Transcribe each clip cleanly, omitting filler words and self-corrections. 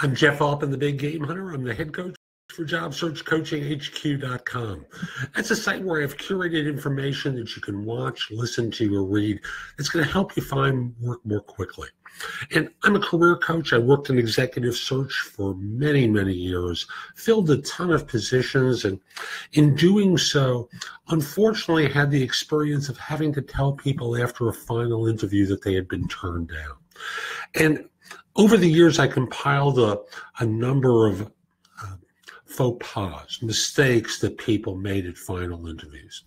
I'm Jeff Altman, the Big Game Hunter. I'm the head coach for jobsearchcoachinghq.com. That's a site where I have curated information that you can watch, listen to, or read. It's going to help you find work more quickly. And I'm a career coach. I worked in executive search for many, many years, filled a ton of positions, and in doing so, unfortunately, had the experience of having to tell people after a final interview that they had been turned down. And over the years, I compiled a number of faux pas, mistakes that people made at final interviews.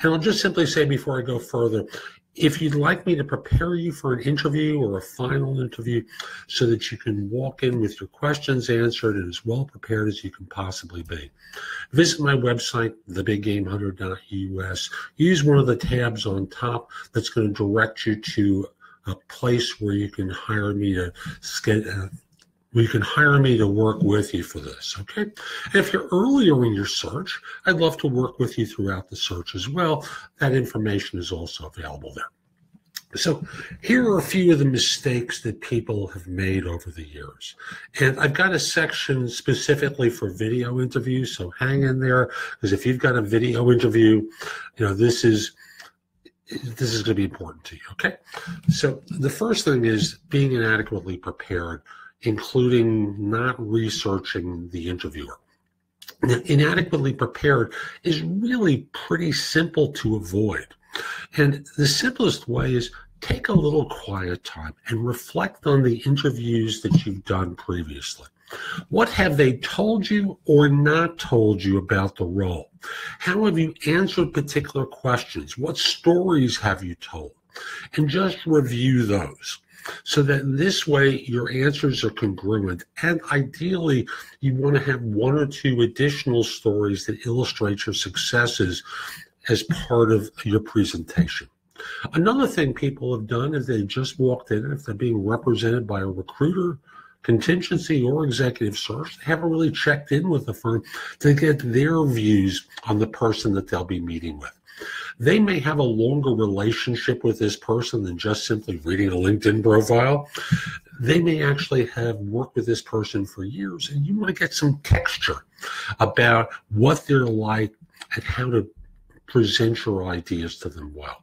And I'll just simply say before I go further, if you'd like me to prepare you for an interview or a final interview so that you can walk in with your questions answered and as well prepared as you can possibly be, visit my website, TheBigGameHunter.us. Use one of the tabs on top that's going to direct you to a place where you can hire me to work with you for this, okay? And if you're earlier in your search, I'd love to work with you throughout the search as well. That information is also available there. So here are a few of the mistakes that people have made over the years. And I've got a section specifically for video interviews, so hang in there, because if you've got a video interview, you know, this is going to be important to you, okay? So the first thing is being inadequately prepared, including not researching the interviewer. Now, inadequately prepared is really pretty simple to avoid. And the simplest way is take a little quiet time and reflect on the interviews that you've done previously. What have they told you or not told you about the role? How have you answered particular questions? What stories have you told? And just review those, so that this way your answers are congruent. And ideally, you want to have one or two additional stories that illustrate your successes as part of your presentation. Another thing people have done is they just walked in, if they're being represented by a recruiter, contingency, or executive search, they haven't really checked in with the firm to get their views on the person that they'll be meeting with. They may have a longer relationship with this person than just simply reading a LinkedIn profile. They may actually have worked with this person for years, and you want to get some texture about what they're like and how to present your ideas to them well.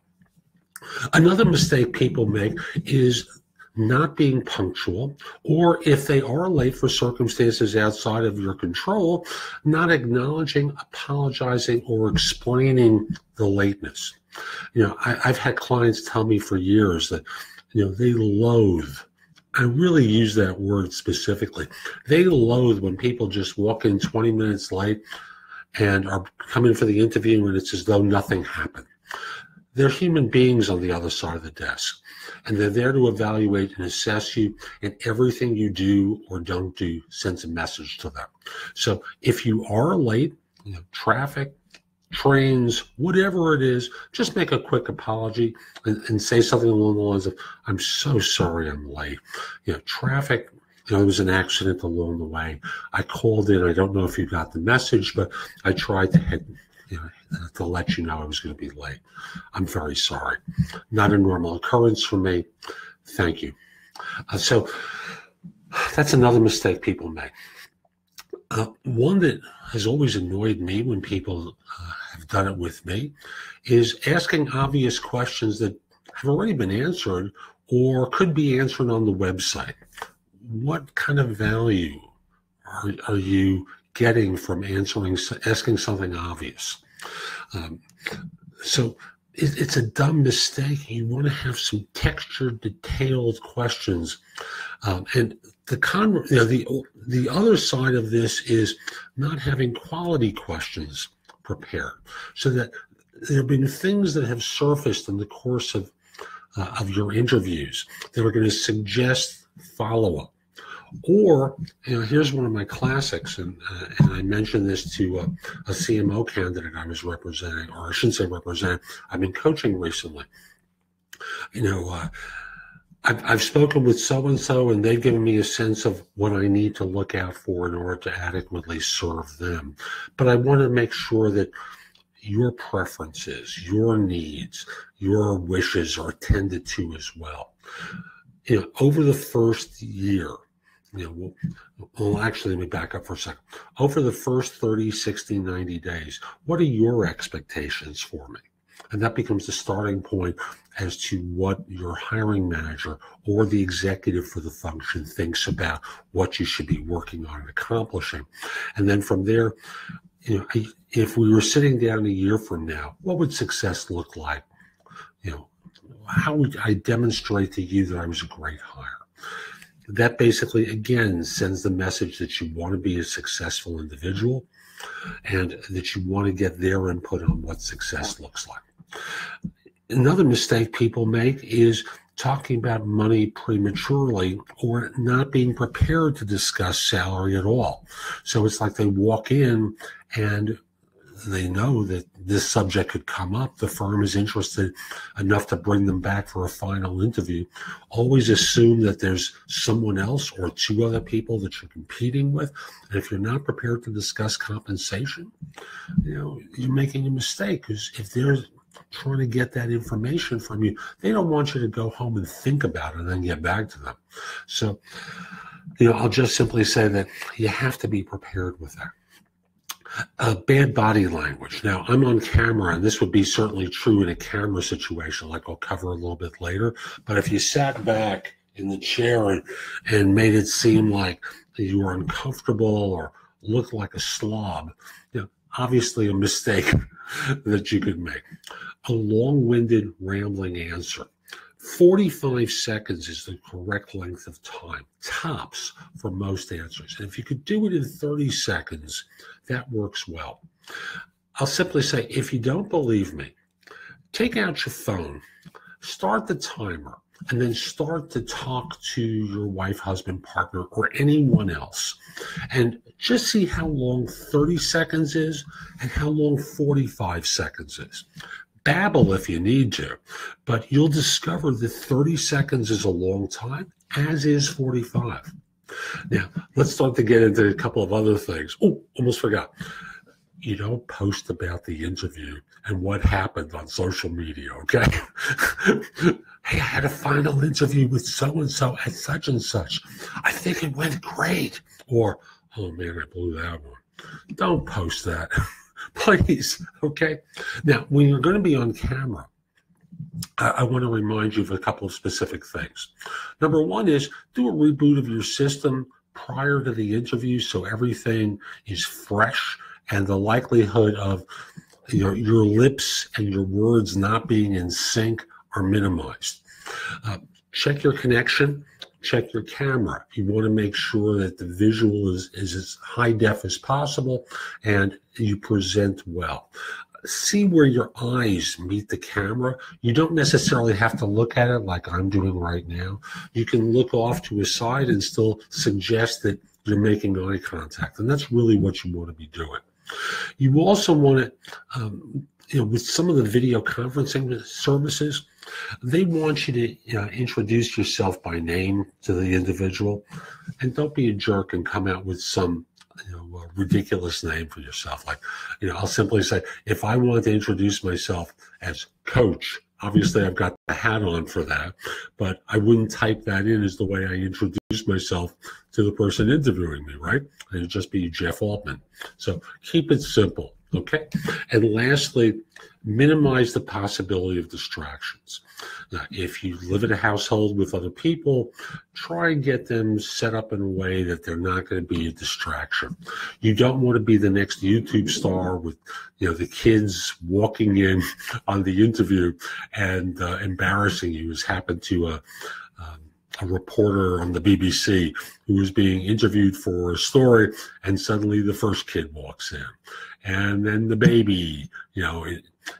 Another mistake people make is not being punctual, or if they are late for circumstances outside of your control, not acknowledging, apologizing, or explaining the lateness. You know, I've had clients tell me for years that, you know, they loathe. I really use that word specifically. They loathe when people just walk in 20 minutes late and are coming for the interview and it's as though nothing happened. They're human beings on the other side of the desk, and they're there to evaluate and assess you, and everything you do or don't do sends a message to them. So if you are late, you know, traffic, trains, whatever it is, just make a quick apology and say something along the lines of, "I'm so sorry I'm late. You know, traffic, you know, there was an accident along the way. I called in. I don't know if you got the message, but I tried to head, you know, to let you know I was going to be late. I'm very sorry. Not a normal occurrence for me. Thank you." So that's another mistake people make. One that has always annoyed me when people have done it with me is asking obvious questions that have already been answered or could be answered on the website. What kind of value are you getting from asking something obvious? So it's a dumb mistake. You want to have some textured, detailed questions. And the other side of this is not having quality questions prepared, so that there have been things that have surfaced in the course of your interviews that are going to suggest follow-up. Or, you know, here's one of my classics, and I mentioned this to a CMO candidate I was representing, or I shouldn't say representing, I've been coaching recently. You know, I've spoken with so-and-so, and they've given me a sense of what I need to look out for in order to adequately serve them. But I want to make sure that your preferences, your needs, your wishes are attended to as well. You know, over the first year, you know, we'll actually, let me back up for a second. Over the first 30, 60, 90 days, what are your expectations for me? And that becomes the starting point as to what your hiring manager or the executive for the function thinks about what you should be working on and accomplishing. And then from there, you know, if we were sitting down a year from now, what would success look like? You know, how would I demonstrate to you that I was a great hire? That basically, again, sends the message that you want to be a successful individual and that you want to get their input on what success looks like. Another mistake people make is talking about money prematurely or not being prepared to discuss salary at all. So it's like they walk in and they know that this subject could come up. The firm is interested enough to bring them back for a final interview. Always assume that there's someone else or two other people that you're competing with. And if you're not prepared to discuss compensation, you know, you're making a mistake, because if they're trying to get that information from you, they don't want you to go home and think about it and then get back to them. So, you know, I'll just simply say that you have to be prepared with that. Bad body language. Now, I'm on camera, and this would be certainly true in a camera situation, like I'll cover a little bit later. But if you sat back in the chair and made it seem like you were uncomfortable or looked like a slob, you know, obviously a mistake that you could make. A long-winded, rambling answer. 45 seconds is the correct length of time, tops, for most answers. And if you could do it in 30 seconds, that works well. I'll simply say, if you don't believe me, take out your phone, start the timer, and then start to talk to your wife, husband, partner, or anyone else. And just see how long 30 seconds is and how long 45 seconds is. Babble if you need to, but you'll discover that 30 seconds is a long time, as is 45. Now, let's start to get into a couple of other things. Oh, almost forgot. You don't post about the interview and what happened on social media, okay? Hey, I had a final interview with so-and-so at such and such. I think it went great. Or, oh man, I blew that one. Don't post that. Please, okay? Now, when you're going to be on camera, I want to remind you of a couple of specific things. Number one is do a reboot of your system prior to the interview so everything is fresh and the likelihood of your lips and your words not being in sync are minimized. Check your connection. Check your camera. You want to make sure that the visual is as high def as possible and you present well. See where your eyes meet the camera. You don't necessarily have to look at it like I'm doing right now. You can look off to a side and still suggest that you're making eye contact. And that's really what you want to be doing. You also want to, you know, with some of the video conferencing services, they want you to introduce yourself by name to the individual, and don't be a jerk and come out with some ridiculous name for yourself. Like, you know, I'll simply say, if I wanted to introduce myself as Coach, obviously I've got the hat on for that, but I wouldn't type that in as the way I introduce myself to the person interviewing me, right? It'd just be Jeff Altman. So keep it simple. Okay. And lastly, minimize the possibility of distractions. Now, if you live in a household with other people, try and get them set up in a way that they're not going to be a distraction. You don't want to be the next YouTube star with, you know, the kids walking in on the interview and embarrassing you, as happened to a reporter on the BBC who was being interviewed for a story, and suddenly the first kid walks in, and then the baby, you know,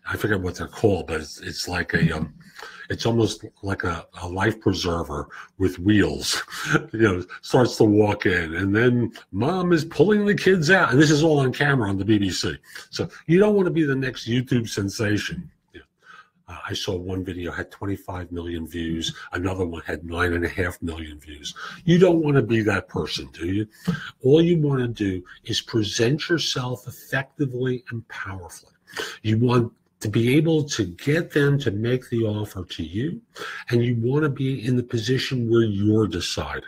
I forget what they're called, but it's like a, it's almost like a life preserver with wheels, you know, starts to walk in, and then mom is pulling the kids out, and this is all on camera on the BBC. So you don't want to be the next YouTube sensation. I saw one video had 25 million views. Another one had 9.5 million views. You don't want to be that person, do you? All you want to do is present yourself effectively and powerfully. You want to be able to get them to make the offer to you, and you want to be in the position where you're deciding.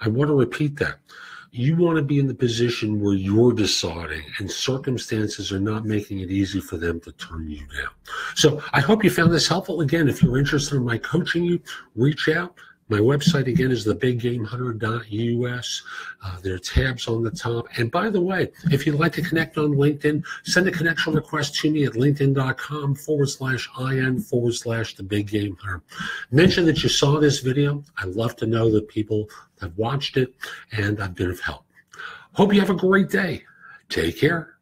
I want to repeat that. You want to be in the position where you're deciding and circumstances are not making it easy for them to turn you down. So I hope you found this helpful. Again, if you're interested in my coaching, you reach out. My website, again, is TheBigGameHunter.us. There are tabs on the top. And by the way, if you'd like to connect on LinkedIn, send a connection request to me at LinkedIn.com/IN/TheBigGameHunter. Mention that you saw this video. I'd love to know that people have watched it and I've been of help. Hope you have a great day. Take care.